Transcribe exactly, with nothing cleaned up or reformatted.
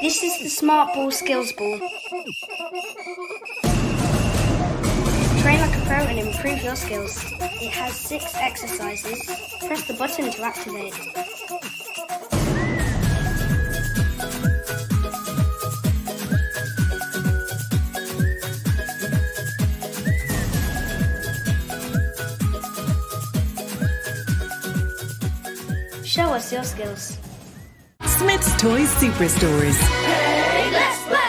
This is the Smart Ball Skills Ball. Train like a pro and improve your skills. It has six exercises. Press the button to activate. Show us your skills. Smyths Toys Superstores. Hey, let's play!